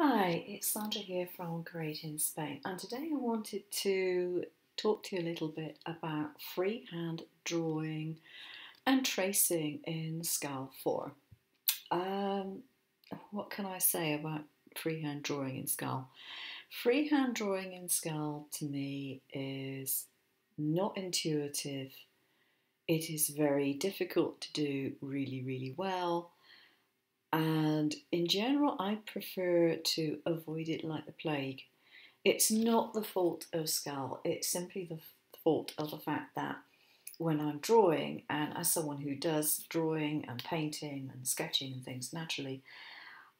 Hi, it's Sandra here from Create in Spain, and today I wanted to talk to you a little bit about freehand drawing and tracing in Scal 4. What can I say about freehand drawing in Scal? Freehand drawing in Scal to me is not intuitive. It is very difficult to do really well. And in general, I prefer to avoid it like the plague. It's not the fault of Scal, it's simply the fault of the fact that when I'm drawing, and as someone who does drawing and painting and sketching and things naturally,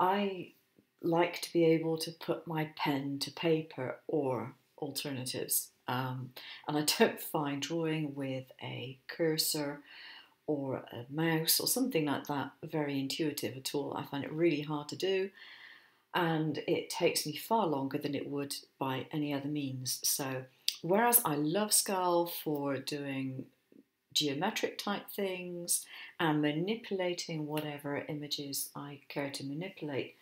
I like to be able to put my pen to paper or alternatives. And I don't find drawing with a cursor or a mouse or something like that very intuitive at all. I find it really hard to do, and it takes me far longer than it would by any other means. So whereas I love Scal for doing geometric type things and manipulating whatever images I care to manipulate,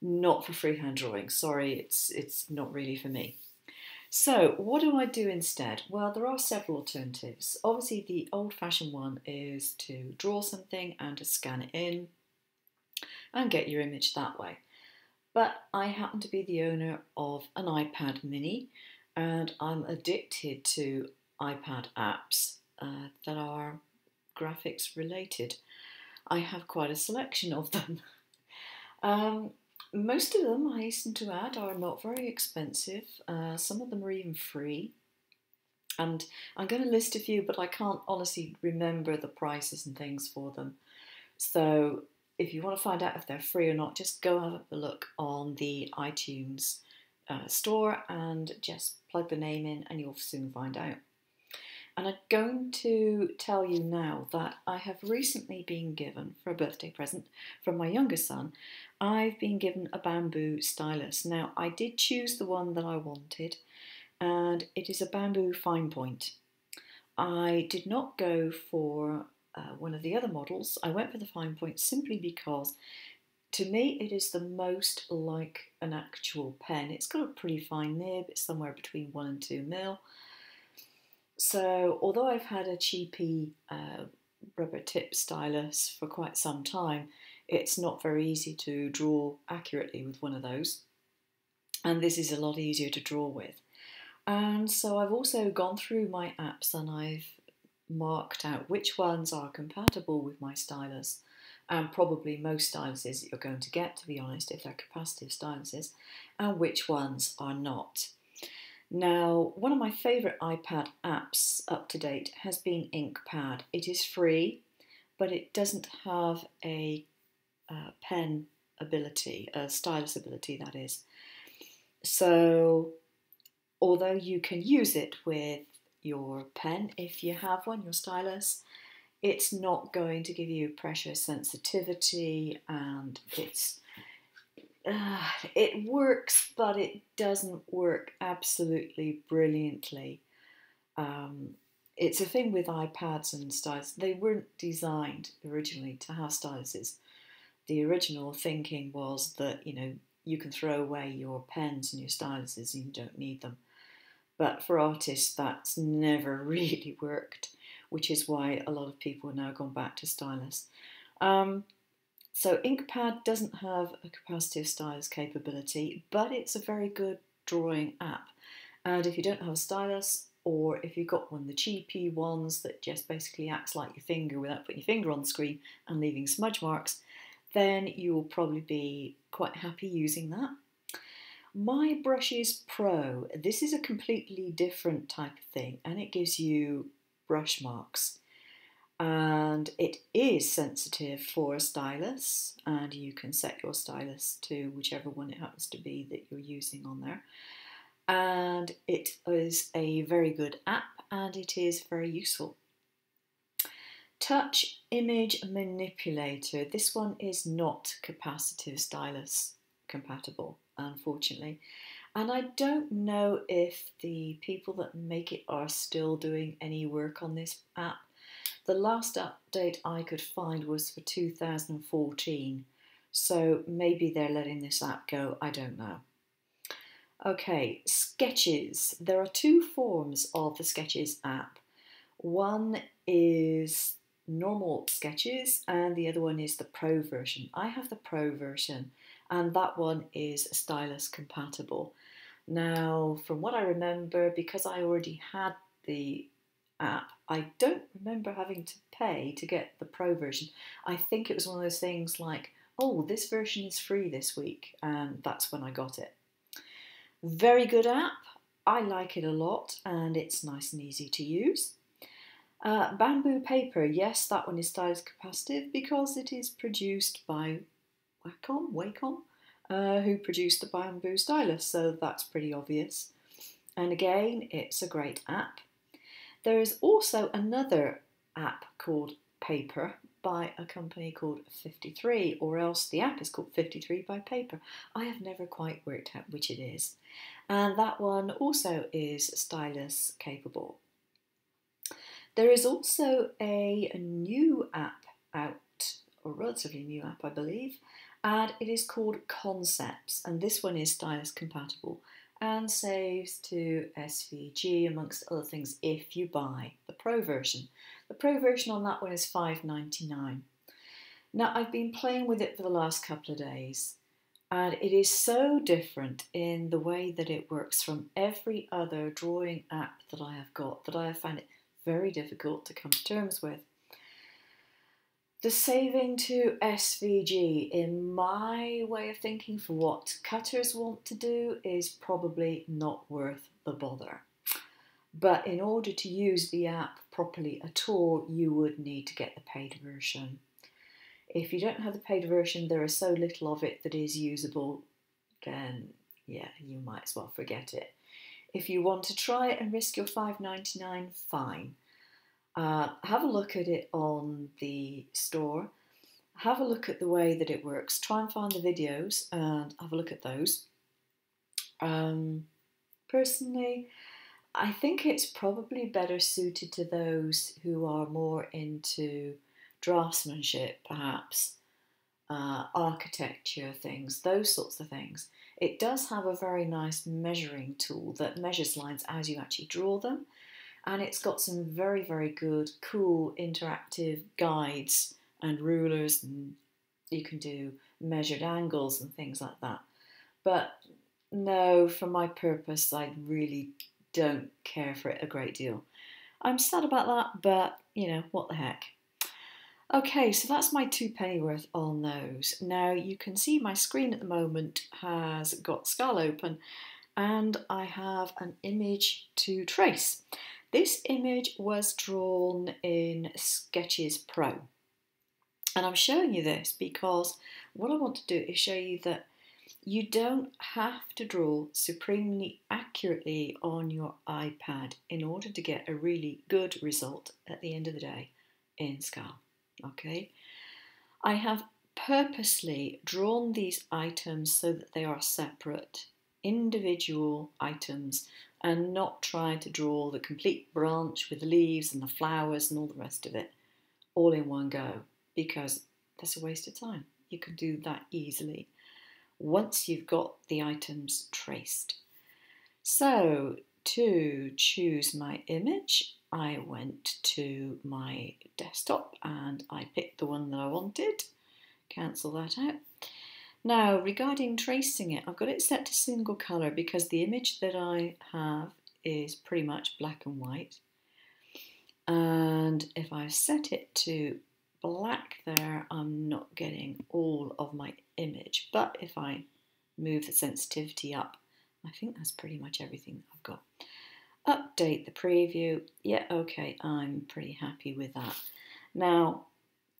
not for freehand drawing. Sorry, it's not really for me. So what do I do instead? Well, there are several alternatives. Obviously, the old-fashioned one is to draw something and to scan it in and get your image that way. But I happen to be the owner of an iPad mini, and I'm addicted to iPad apps that are graphics related. I have quite a selection of them. Most of them, I hasten to add, are not very expensive. Some of them are even free. And I'm going to list a few, but I can't honestly remember the prices and things for them. So if you want to find out if they're free or not, just go have a look on the iTunes store and just plug the name in and you'll soon find out. And I'm going to tell you now that I have recently been given, for a birthday present from my younger son, I've been given a bamboo stylus. Now, I did choose the one that I wanted, and it is a bamboo fine point. I did not go for one of the other models. I went for the fine point simply because, to me, it is the most like an actual pen. It's got a pretty fine nib. It's somewhere between 1 and 2 mil. So, although I've had a cheapy rubber tip stylus for quite some time, it's not very easy to draw accurately with one of those. And this is a lot easier to draw with. And so I've also gone through my apps and I've marked out which ones are compatible with my stylus, and probably most styluses that you're going to get, to be honest, if they're capacitive styluses, and which ones are not. Now, one of my favourite iPad apps up to date has been InkPad. It is free, but it doesn't have a pen ability, a stylus ability, that is. So, although you can use it with your pen, if you have one, your stylus, it's not going to give you pressure sensitivity, and it works, but it doesn't work absolutely brilliantly. It's a thing with iPads and styluses. They weren't designed originally to have styluses. The original thinking was that, you know, you can throw away your pens and your styluses and you don't need them. But for artists, that's never really worked, which is why a lot of people have now gone back to stylus. So InkPad doesn't have a capacitive stylus capability, but it's a very good drawing app. And if you don't have a stylus, or if you've got one of the cheapy ones that just basically acts like your finger without putting your finger on the screen and leaving smudge marks, then you will probably be quite happy using that. My Brushes Pro, this is a completely different type of thing, and it gives you brush marks. And it is sensitive for a stylus, and you can set your stylus to whichever one it happens to be that you're using on there. And it is a very good app, and it is very useful. Touch Image Manipulator. This one is not capacitive stylus compatible, unfortunately. And I don't know if the people that make it are still doing any work on this app. The last update I could find was for 2014, So maybe they're letting this app go, I don't know. Okay, Sketches. There are two forms of the Sketches app. One is normal Sketches and the other one is the Pro version. I have the Pro version and that one is stylus compatible. Now, from what I remember, because I already had the app, I don't remember having to pay to get the Pro version. I think it was one of those things like, oh, this version is free this week, and that's when I got it. Very good app. I like it a lot, and it's nice and easy to use. Bamboo Paper, yes, that one is stylus capacitive because it is produced by Wacom, who produced the Bamboo Stylus, so that's pretty obvious. And again, it's a great app. There is also another app called Paper by a company called 53, or else the app is called 53 by Paper. I have never quite worked out which it is. And that one also is stylus capable. There is also a new app out, or relatively new app, I believe, and it is called Concepts, and this one is stylus compatible and saves to SVG amongst other things if you buy the Pro version. The Pro version on that one is $5.99. Now, I've been playing with it for the last couple of days, and it is so different in the way that it works from every other drawing app that I have got, that I have found it very difficult to come to terms with. The saving to SVG, in my way of thinking, for what cutters want to do, is probably not worth the bother. But in order to use the app properly at all, you would need to get the paid version. If you don't have the paid version, there is so little of it that is usable, then yeah, you might as well forget it. If you want to try it and risk your $5.99, fine. Have a look at it on the store, have a look at the way that it works, try and find the videos and have a look at those. Personally, I think it's probably better suited to those who are more into draftsmanship, perhaps, architecture things, those sorts of things. It does have a very nice measuring tool that measures lines as you actually draw them. And it's got some very, very good, cool, interactive guides and rulers, and you can do measured angles and things like that. But no, for my purpose, I really don't care for it a great deal. I'm sad about that, but, you know, what the heck. Okay, so that's my £2 worth on those. Now, you can see my screen at the moment has got Scal open, and I have an image to trace. This image was drawn in Sketches Pro, and I'm showing you this because what I want to do is show you that you don't have to draw supremely accurately on your iPad in order to get a really good result at the end of the day in Scal. Okay, I have purposely drawn these items so that they are separate, individual items, and not try to draw the complete branch with the leaves and the flowers and all the rest of it all in one go, because that's a waste of time. You can do that easily once you've got the items traced. So to choose my image, I went to my desktop and I picked the one that I wanted. Cancel that out. Now, regarding tracing it, I've got it set to single colour because the image that I have is pretty much black and white. And if I set it to black there, I'm not getting all of my image. But if I move the sensitivity up, I think that's pretty much everything I've got. Update the preview. Yeah, okay, I'm pretty happy with that. Now,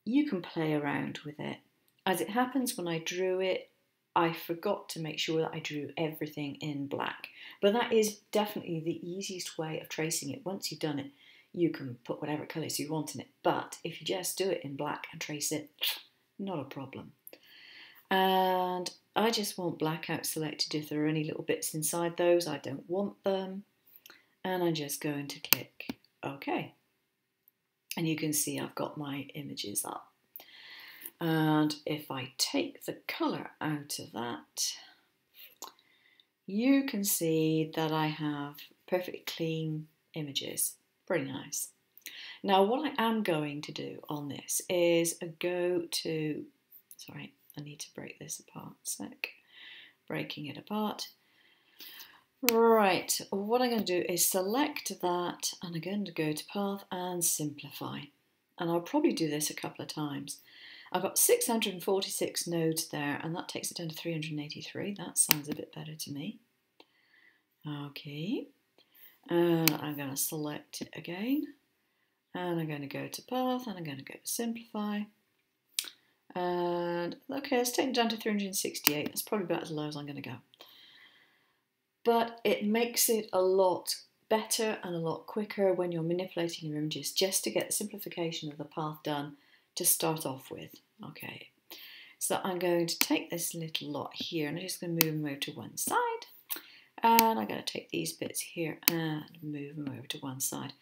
you can play around with it. As it happens, when I drew it, I forgot to make sure that I drew everything in black. But that is definitely the easiest way of tracing it. Once you've done it, you can put whatever colours you want in it. But if you just do it in black and trace it, not a problem. And I just want blackout selected. If there are any little bits inside those, I don't want them. And I'm just going to click OK. And you can see I've got my images up. And if I take the colour out of that, you can see that I have perfectly clean images. Pretty nice. Now what I am going to do on this is go to, sorry, I need to break this apart a sec. Breaking it apart. Right, what I'm going to do is select that and I'm going to go to Path and Simplify. And I'll probably do this a couple of times. I've got 646 nodes there and that takes it down to 383. That sounds a bit better to me. Okay. And I'm going to select it again. And I'm going to go to Path and I'm going to go to Simplify. And okay, it's taken down to 368. That's probably about as low as I'm going to go. But it makes it a lot better and a lot quicker when you're manipulating your images, just to get the simplification of the path done to start off with. Okay, so I'm going to take this little lot here and I'm just going to move them over to one side. And I'm going to take these bits here and move them over to one side.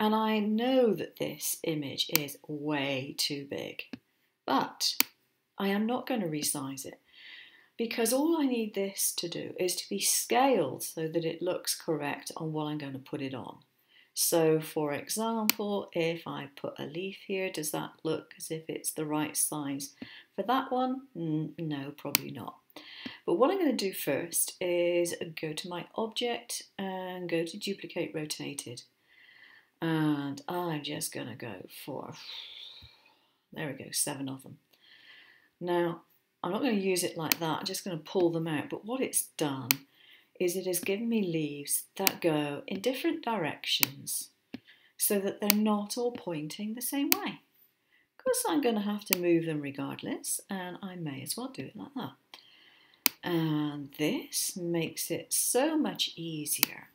And I know that this image is way too big, but I am not going to resize it, because all I need this to do is to be scaled so that it looks correct on what I'm going to put it on. So for example, if I put a leaf here, does that look as if it's the right size for that one? No, probably not. But what I'm going to do first is go to my object and go to duplicate rotated. And I'm just going to go for, there we go, 7 of them. Now, I'm not going to use it like that, I'm just going to pull them out. But what it's done is it has given me leaves that go in different directions so that they're not all pointing the same way. Of course, I'm going to have to move them regardless, and I may as well do it like that. And this makes it so much easier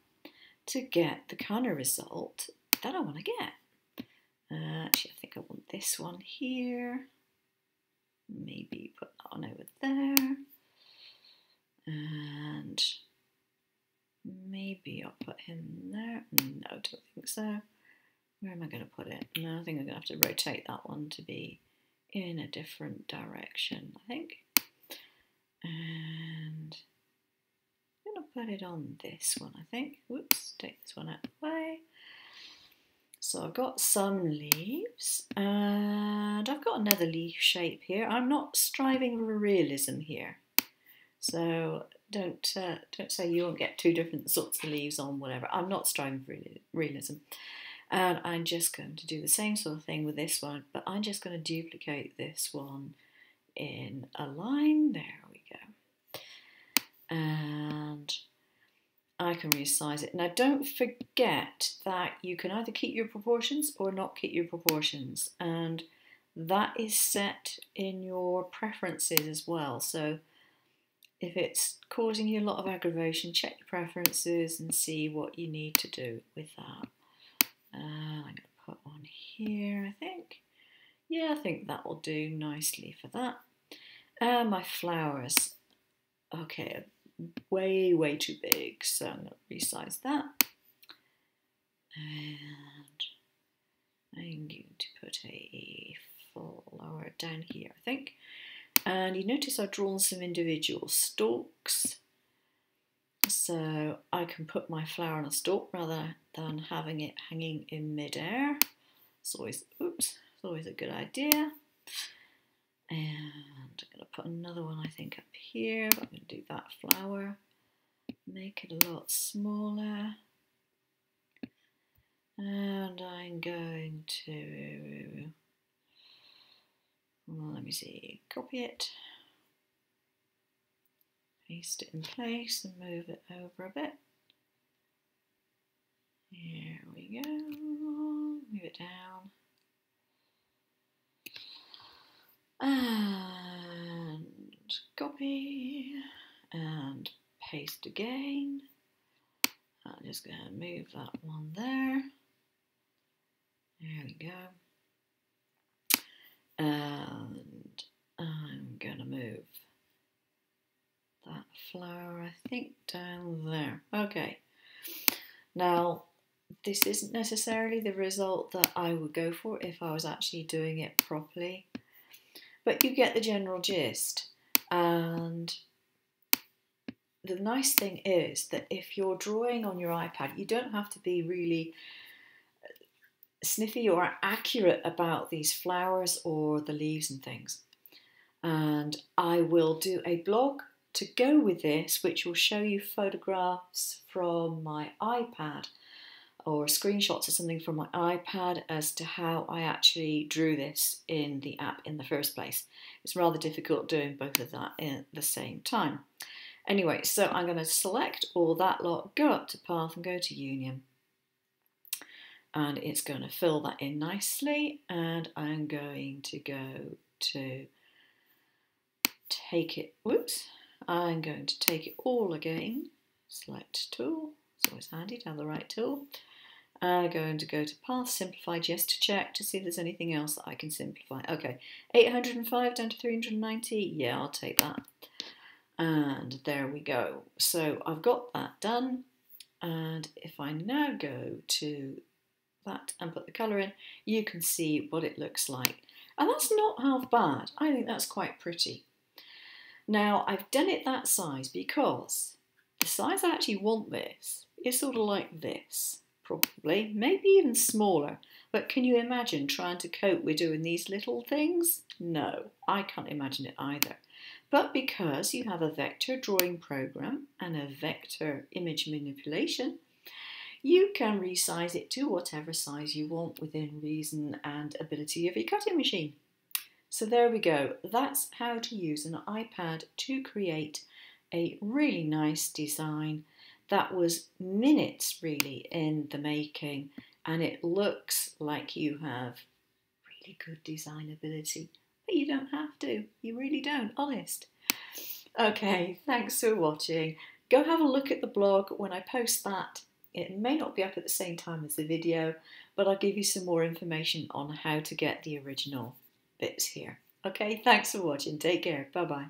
to get the kind of result that I want to get. Actually, I think I want this one here. Maybe put that on over there, and maybe I'll put him there. No, I don't think so. Where am I going to put it? No, I think I'm going to have to rotate that one to be in a different direction, I think. And I'm going to put it on this one, I think. Whoops, take this one out of the way. So I've got some leaves, and I've got another leaf shape here. I'm not striving for realism here, so don't say you won't get 2 different sorts of leaves on whatever. I'm not striving for realism, and I'm just going to do the same sort of thing with this one, but I'm just going to duplicate this one in a line. There we go, and I can resize it. Now don't forget that you can either keep your proportions or not keep your proportions, and that is set in your preferences as well. So if it's causing you a lot of aggravation, check your preferences and see what you need to do with that. I'm going to put one here, I think. Yeah, I think that will do nicely for that. My flowers. Okay. Way too big, so I'm going to resize that, and I'm going to put a flower down here, I think. And you notice I've drawn some individual stalks, so I can put my flower on a stalk rather than having it hanging in midair. It's always, oops, it's always a good idea. And I'm going to put another one, I think, up here, but I'm going to do that flower, make it a lot smaller, and I'm going to, well, let me see, copy it, paste it in place and move it over a bit. Here we go, move it down. And copy and paste again. I'm just going to move that one there. There we go. And I'm going to move that flower, I think, down there. Okay. Now, this isn't necessarily the result that I would go for if I was actually doing it properly. but you get the general gist. And the nice thing is that if you're drawing on your iPad, you don't have to be really sniffy or accurate about these flowers or the leaves and things. And I will do a blog to go with this, which will show you photographs from my iPad or screenshots or something from my iPad as to how I actually drew this in the app in the first place. It's rather difficult doing both of that at the same time. Anyway, so I'm going to select all that lot, go up to Path and go to Union. And it's going to fill that in nicely, and I'm going to go to take it, whoops, I'm going to take it all again, select tool, it's always handy to have the right tool. I'm going to go to Path Simplify just to check to see if there's anything else that I can simplify. Okay, 805 down to 390, yeah, I'll take that. And there we go. So I've got that done. And if I now go to that and put the colour in, you can see what it looks like. And that's not half bad. I think that's quite pretty. Now, I've done it that size because the size I actually want this is sort of like this, probably, maybe even smaller. But can you imagine trying to cope with doing these little things? No, I can't imagine it either. But because you have a vector drawing program and a vector image manipulation, you can resize it to whatever size you want within reason and ability of your cutting machine. So there we go. That's how to use an iPad to create a really nice design that was minutes really in the making, and it looks like you have really good design ability. But you don't have to. You really don't, honest. Okay, thanks for watching. Go have a look at the blog when I post that. It may not be up at the same time as the video, but I'll give you some more information on how to get the original bits here. Okay, thanks for watching. Take care. Bye-bye.